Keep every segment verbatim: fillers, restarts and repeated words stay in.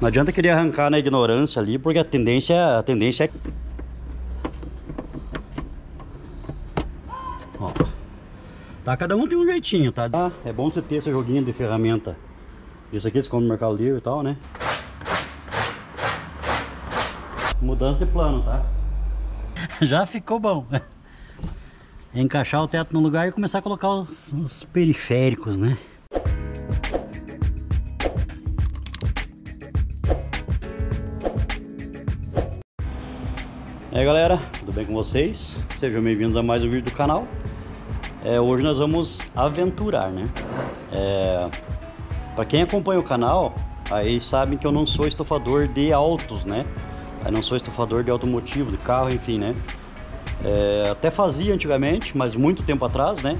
Não adianta querer arrancar na ignorância ali, porque a tendência, a tendência é... Ó, tá, cada um tem um jeitinho, tá? Ah, é bom você ter esse joguinho de ferramenta. Isso aqui você compra no Mercado Livre e tal, né? Mudança de plano, tá? Já ficou bom. É encaixar o teto no lugar e começar a colocar os, os periféricos, né? E aí galera, tudo bem com vocês? Sejam bem-vindos a mais um vídeo do canal. É, hoje nós vamos aventurar, né? É, para quem acompanha o canal, aí sabem que eu não sou estofador de autos, né? Eu não sou estofador de automotivo, de carro, enfim, né? É, até fazia antigamente, mas muito tempo atrás, né?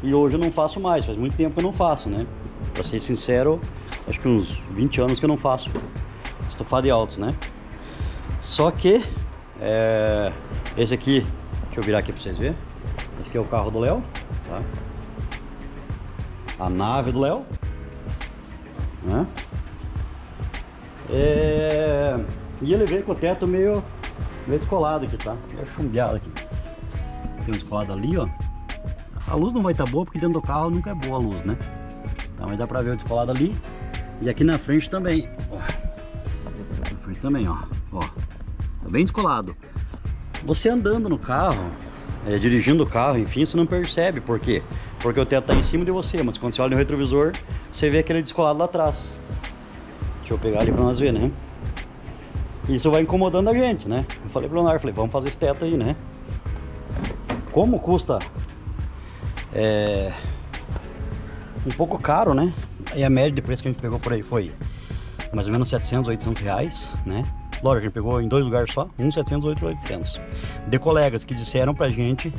E hoje eu não faço mais, faz muito tempo que eu não faço, né? Pra ser sincero, acho que uns vinte anos que eu não faço estofado de autos, né? Só que... É, esse aqui, deixa eu virar aqui pra vocês verem. Esse aqui é o carro do Léo, tá? A nave do Léo, né? É, e ele veio com o teto meio, meio descolado aqui, tá? Meio chumbeado aqui. Tem um descolado ali, ó. A luz não vai estar boa, porque dentro do carro nunca é boa a luz, né? Tá, mas dá pra ver o descolado ali. E aqui na frente também, ó. Na frente também, ó, ó. Bem descolado. Você andando no carro, é, dirigindo o carro, enfim, você não percebe por quê? Porque o teto tá em cima de você, mas quando você olha no retrovisor, você vê aquele descolado lá atrás. Deixa eu pegar ali para nós ver, né? Isso vai incomodando a gente, né? Eu falei pro Leonardo, falei, vamos fazer esse teto aí, né? Como custa é, um pouco caro, né? E a média de preço que a gente pegou por aí foi mais ou menos setecentos, oitocentos reais, né? Lógico, a gente pegou em dois lugares só, um setecentos e outro oitocentos. De colegas que disseram pra gente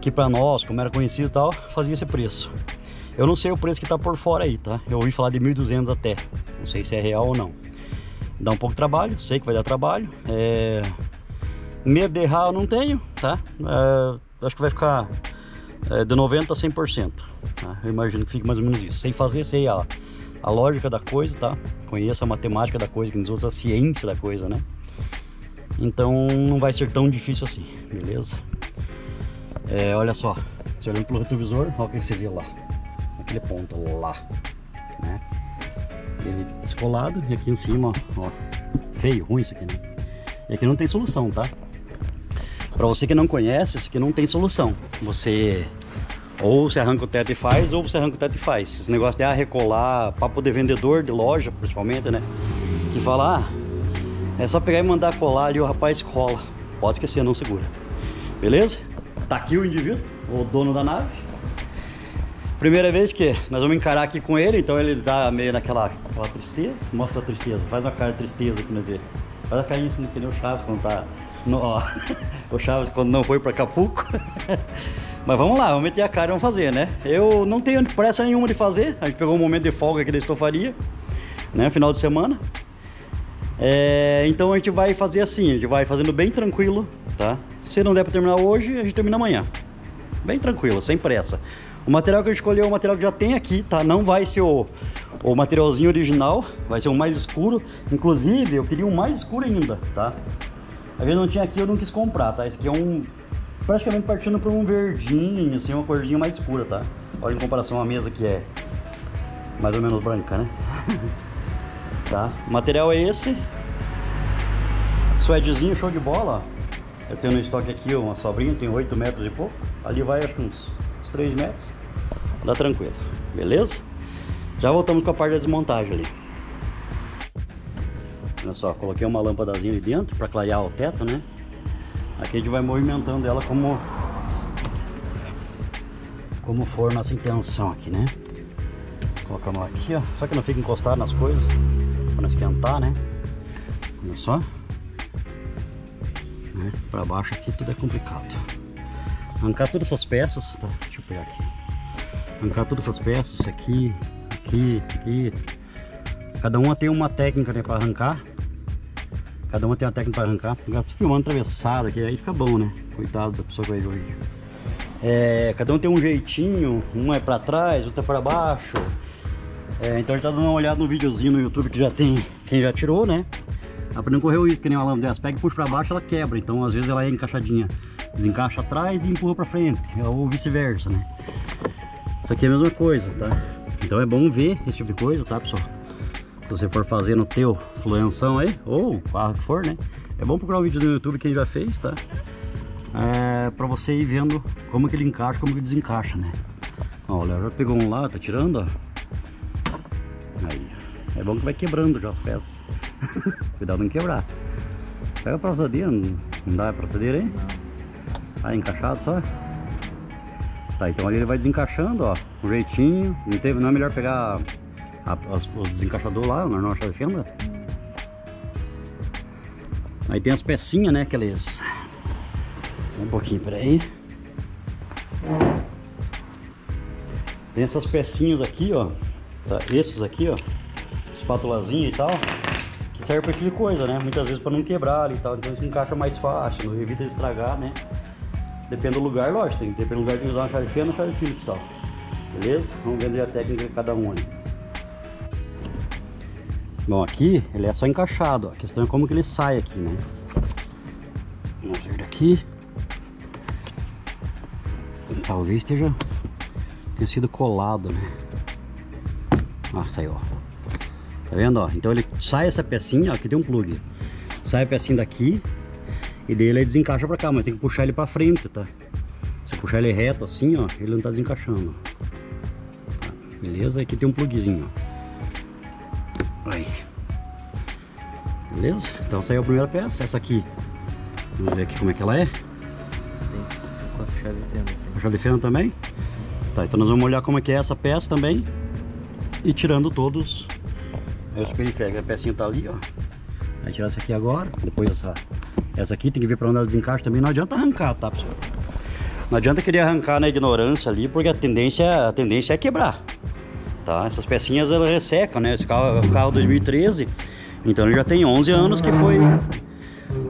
que pra nós, como era conhecido e tal, fazia esse preço. Eu não sei o preço que tá por fora aí, tá? Eu ouvi falar de mil e duzentos até, não sei se é real ou não. Dá um pouco de trabalho, sei que vai dar trabalho. É... Medo de errar eu não tenho, tá? É... Acho que vai ficar é, de noventa a cem por cento, tá? Eu imagino que fique mais ou menos isso. Sem fazer, sei a... a lógica da coisa, tá? Conheço a matemática da coisa, que nos usa a ciência da coisa, né? Então não vai ser tão difícil assim, beleza? É, olha só, você olhando pelo retrovisor, olha o que você vê lá, naquele ponto lá, né? Ele descolado, e aqui em cima, ó, feio, ruim isso aqui, né? E aqui não tem solução, tá? Pra você que não conhece, isso aqui não tem solução. Você... Ou você arranca o teto e faz, ou você arranca o teto e faz. Esse negócio de ah, recolar, papo de vendedor de loja, principalmente, né? E fala, ah, é só pegar e mandar colar ali, o rapaz cola. Pode esquecer, não segura. Beleza? Tá aqui o indivíduo, o dono da nave. Primeira vez que nós vamos encarar aqui com ele, então ele dá meio naquela aquela tristeza. Mostra a tristeza, faz uma cara de tristeza aqui, nós ver. Faz a carinha assim, que nem o Chaves quando tá... No, ó, o Chaves quando não foi pra Acapulco. Mas vamos lá, vamos meter a cara e vamos fazer, né? Eu não tenho pressa nenhuma de fazer. A gente pegou um momento de folga aqui da estofaria, né? Final de semana. É, então a gente vai fazer assim, a gente vai fazendo bem tranquilo, tá? Se não der pra terminar hoje, a gente termina amanhã. Bem tranquilo, sem pressa. O material que eu escolhi é o material que já tem aqui, tá? Não vai ser o, o materialzinho original, vai ser o mais escuro. Inclusive, eu queria um mais escuro ainda, tá? Às vezes não tinha aqui, eu não quis comprar, tá? Esse aqui é um... praticamente partindo para um verdinho, assim, uma corzinha mais escura, tá? Olha em comparação à mesa que é mais ou menos branca, né? Tá? O material é esse. Suedezinho, show de bola. Eu tenho no estoque aqui uma sobrinha, tem oito metros e pouco. Ali vai, acho que uns, uns três metros. Dá tranquilo, beleza? Já voltamos com a parte da desmontagem ali. Olha só, coloquei uma lâmpadazinha ali dentro para clarear o teto, né? Aqui a gente vai movimentando ela como como for nossa intenção aqui, né? Colocar ela aqui, ó. Só que não fica encostado nas coisas, para não esquentar, né? Olha só. Né? Para baixo aqui tudo é complicado. Arrancar todas essas peças, tá? Deixa eu pegar aqui. Arrancar todas essas peças aqui, aqui, aqui. Cada uma tem uma técnica, né, para arrancar. Cada uma tem uma técnica para arrancar. Eu tô filmando atravessado aqui, aí fica bom, né? Coitado da pessoa que vai ver o vídeo. É, cada um tem um jeitinho, um é para trás, outro é para baixo. É, então a gente tá dando uma olhada no videozinho no YouTube que já tem, quem já tirou, né? A prenda correu isso, que nem uma lâmpada, pega e puxa pra baixo, ela quebra, então às vezes ela é encaixadinha. Desencaixa atrás e empurra pra frente, ou vice-versa, né? Isso aqui é a mesma coisa, tá? Então é bom ver esse tipo de coisa, tá, pessoal? Se você for fazer no teu fluenção aí, ou carro que for, né? É bom procurar um vídeo no YouTube que a gente já fez, tá? É, pra você ir vendo como que ele encaixa, como que desencaixa, né? Ó, o Léo já pegou um lá, tá tirando, ó. Aí, é bom que vai quebrando já as peças. Cuidado não quebrar. Pega a braçadeira, não, não dá a braçadeira aí? Aí, encaixado só. Tá, então ali ele vai desencaixando, ó, um jeitinho. Não, teve, não é melhor pegar a, a, os desencaixadores lá, não é chave de fenda? Aí tem as pecinhas, né, aqueles... Um pouquinho, peraí. Tem essas pecinhas aqui, ó. Tá, esses aqui, ó. Espátulazinha e tal. Que serve pra esse tipo de coisa, né? Muitas vezes pra não quebrar ali e tal. Então isso encaixa mais fácil, não evita de estragar, né? Depende do lugar, lógico, tem que depender do lugar de usar uma chave fina, uma chave Phillips e tal. Beleza? Vamos ver a técnica de cada um ali. Bom, aqui ele é só encaixado, ó. A questão é como que ele sai aqui, né? Vamos ver daqui. Talvez esteja... tenha sido colado, né? Ó, saiu, ó. Tá vendo, ó? Então ele sai essa pecinha, ó, aqui tem um plug. Sai a pecinha daqui. E daí ele desencaixa pra cá, mas tem que puxar ele pra frente, tá? Se puxar ele reto assim, ó, ele não tá desencaixando. Tá, beleza? Aqui tem um pluguezinho, ó. Aí. Beleza? Então saiu a primeira peça, essa aqui. Vamos ver aqui como é que ela é. Tem com a chave de fenda. Com a chave de fenda também? Tá, então nós vamos olhar como é que é essa peça também. E tirando todos os periféricos. A pecinha tá ali, ó. Vai tirar essa aqui agora, depois essa... Essa aqui tem que ver para onde ela desencaixa também. Não adianta arrancar, tá, pessoal? Não adianta querer arrancar na ignorância ali, porque a tendência, a tendência é quebrar, tá? Essas pecinhas, elas ressecam, né? Esse carro é o carro dois mil e treze, então ele já tem onze anos que foi...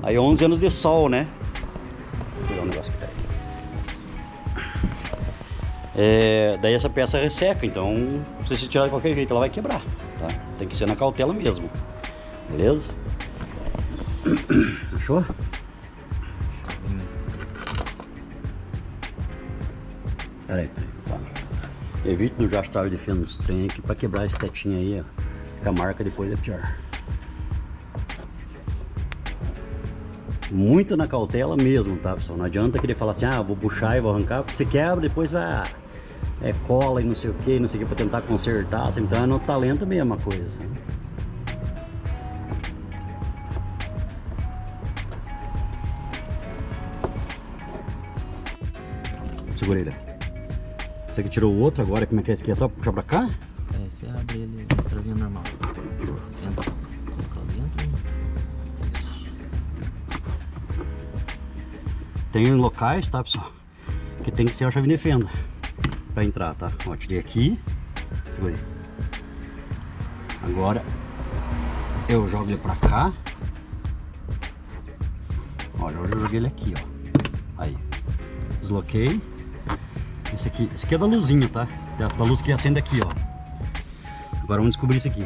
Aí onze anos de sol, né? Vou pegar um negócio que tá aí. É, daí essa peça resseca, então se você tirar de qualquer jeito, ela vai quebrar, tá? Tem que ser na cautela mesmo, beleza? Achou? Peraí, peraí. Tá. Evite no jastar de feno dos trem aqui pra quebrar esse tetinho aí, ó. Fica a marca depois é pior. Muito na cautela mesmo, tá, pessoal? Não adianta querer falar assim, ah, vou puxar e vou arrancar, porque você quebra, depois vai... É cola e não sei o que, não sei o que, pra tentar consertar, assim. Então é no talento mesmo a coisa, né? Orelha. Você que tirou o outro agora, como é que é esse aqui? É só puxar pra cá? É, você abre ele pra linha normal. Entra, coloca dentro. Tem locais, tá, pessoal? Que tem que ser a chave de fenda pra entrar, tá? Ó, tirei aqui. Segurei. Agora eu jogo ele pra cá. Olha, eu joguei ele aqui, ó. Aí. Desloquei. Esse aqui, esse aqui é da luzinha, tá? Da, da luz que acende aqui, ó. Agora vamos descobrir isso aqui.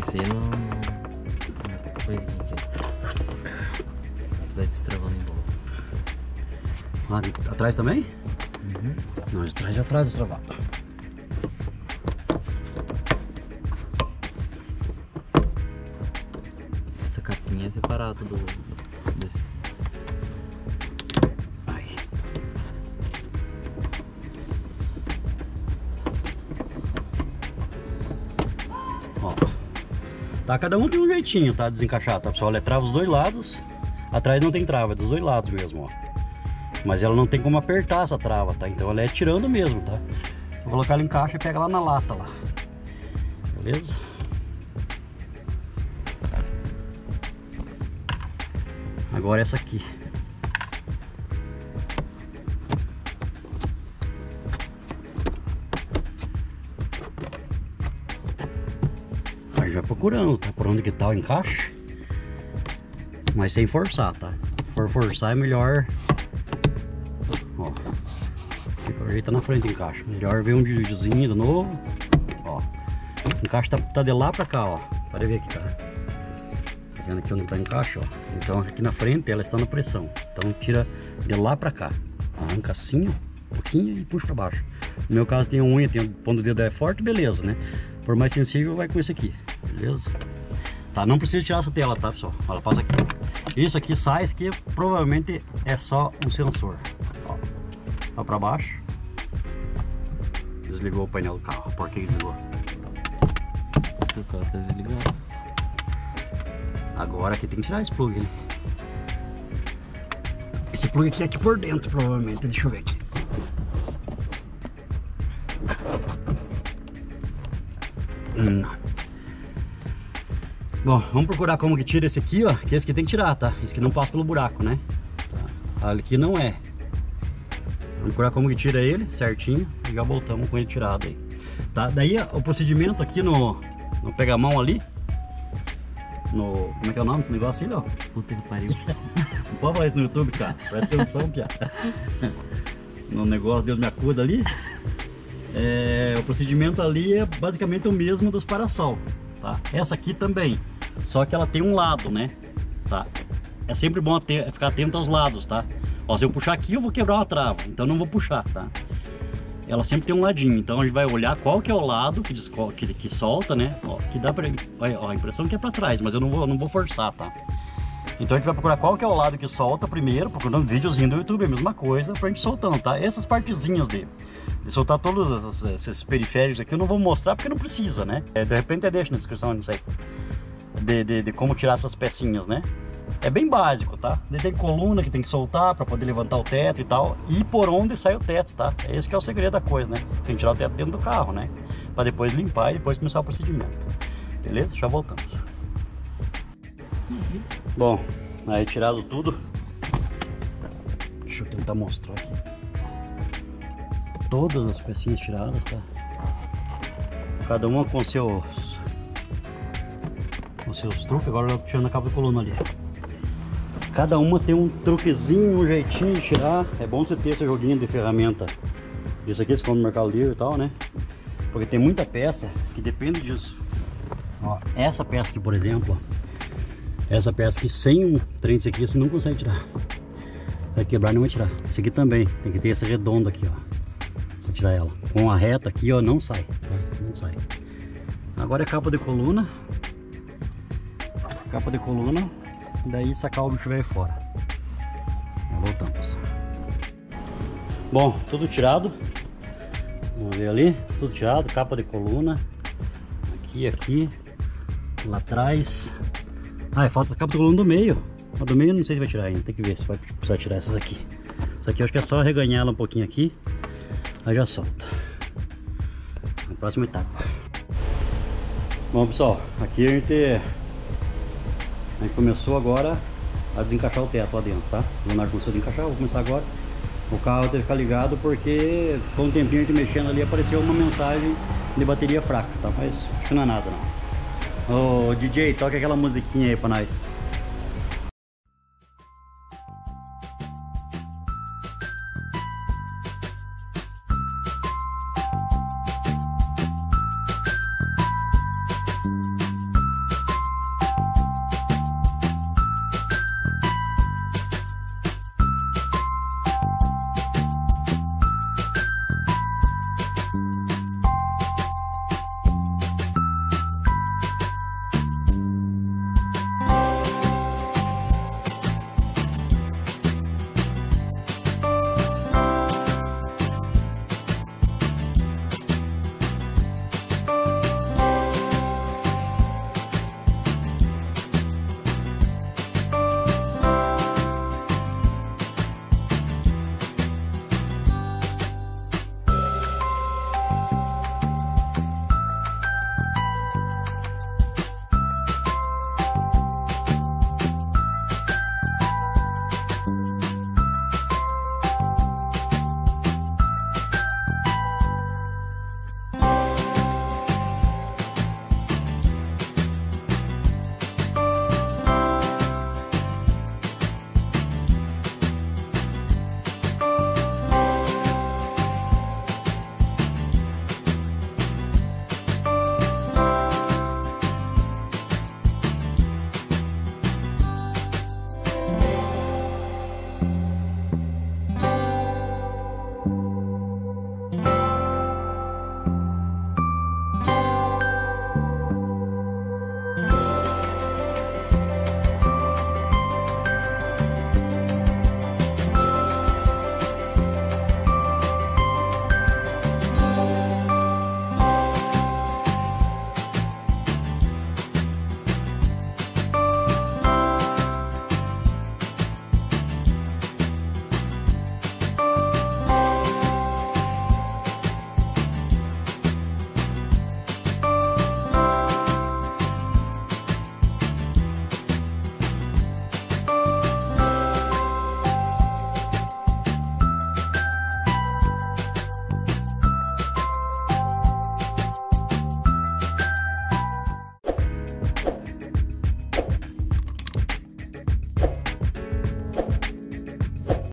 Esse aí é uma coisinha aqui. Vai destravando em volta. Lá de, atrás também? Uhum. Não, de trás, de atrás destravado. Essa capinha é separada do... desse. Tá, cada um tem um jeitinho, tá, desencaixar, tá, pessoal? Ela é trava dos dois lados, atrás não tem trava, é dos dois lados mesmo, ó. Mas ela não tem como apertar essa trava, tá? Então ela é tirando mesmo, tá? Vou colocar ela em caixa e pega lá na lata, lá. Beleza? Agora essa aqui. Procurando, tá? Por onde que tá o encaixe, mas sem forçar, tá? Se for forçar é melhor, ó, ajeita na frente o encaixe, melhor ver um videozinho de novo, O encaixe tá, tá de lá pra cá, ó. Pode ver aqui, tá? Tá vendo aqui onde tá o encaixe, ó. Então aqui na frente ela é só na pressão. Então tira de lá pra cá. Arranca assim, um pouquinho e puxa pra baixo. No meu caso tem unha, tem um ponto do dedo é forte, beleza, né? Por mais sensível vai com esse aqui, beleza? Tá, não precisa tirar essa tela, tá, pessoal? Ela passa aqui. Isso aqui sai, isso aqui provavelmente é só um sensor. Ó, lá pra baixo. Desligou o painel do carro. Por que desligou? O carro tá desligado. Agora aqui tem que tirar esse plug, né? Esse plug aqui é aqui por dentro, provavelmente. Deixa eu ver aqui. Não. Bom, vamos procurar como que tira esse aqui, ó. Que esse aqui tem que tirar, tá? Esse aqui não passa pelo buraco, né? Tá. Aqui não é. Vamos procurar como que tira ele, certinho. E já voltamos com ele tirado aí. Tá? Daí o procedimento aqui no, no pega-mão ali. No... Como é que é o nome desse negócio aí, ó? Puta que pariu. Pode falar isso no YouTube, cara. Presta atenção, piada. No negócio, Deus me acuda ali. É, o procedimento ali é basicamente o mesmo dos parasol, tá? Essa aqui também, só que ela tem um lado, né? Tá? É sempre bom ter, ficar atento aos lados, tá? Ó, se eu puxar aqui eu vou quebrar uma trava, então não vou puxar, tá? Ela sempre tem um ladinho, então a gente vai olhar qual que é o lado que, desco, que, que solta, né? Ó, que dá pra, ó, a impressão que é pra trás, mas eu não vou, não vou forçar, tá? Então a gente vai procurar qual que é o lado que solta primeiro, procurando videozinho do YouTube, a mesma coisa, pra gente soltando, tá? Essas partezinhas dele, de soltar todos esses periféricos aqui, eu não vou mostrar porque não precisa, né? É, de repente eu deixo na descrição, não sei, de, de, de como tirar essas pecinhas, né? É bem básico, tá? Tem coluna que tem que soltar pra poder levantar o teto e tal, e por onde sai o teto, tá? Esse que é o segredo da coisa, né? Tem que tirar o teto dentro do carro, né? Pra depois limpar e depois começar o procedimento. Beleza? Já voltamos. Uhum. Bom, aí tirado tudo, deixa eu tentar mostrar aqui, todas as pecinhas tiradas, tá? Cada uma com seus com seus truques. Agora eu tô tirando a capa da coluna ali. Cada uma tem um truquezinho, um jeitinho de tirar. É bom você ter esse joguinho de ferramenta. Isso aqui você compra no Mercado Livre e tal, né? Porque tem muita peça que depende disso. Ó, essa peça aqui, por exemplo, ó. Essa peça aqui, sem um trem aqui, você não consegue tirar. Vai quebrar, não vai tirar. Esse aqui também, tem que ter essa redonda aqui, ó. Vou tirar ela. Com a reta aqui, ó, não sai. Não sai. Agora é capa de coluna. Capa de coluna. Daí sacar o bicho velho fora. Já voltamos. Bom, tudo tirado. Vamos ver ali. Tudo tirado, capa de coluna. Aqui, aqui. Lá atrás. Ah, falta as capas do coluna do meio. A do meio não sei se vai tirar ainda, tem que ver se vai precisar tirar essas aqui. Isso aqui eu acho que é só reganhar ela um pouquinho aqui, aí já solta. Na próxima etapa. Bom, pessoal, aqui a gente, a gente começou agora a desencaixar o teto lá dentro, tá? O Leonardo começou a desencaixar, eu vou começar agora. O carro teve que ficar ligado porque com um tempinho a gente mexendo ali apareceu uma mensagem de bateria fraca, tá? Mas acho que não é nada não. Ô, D J, toca aquela musiquinha aí pra nós.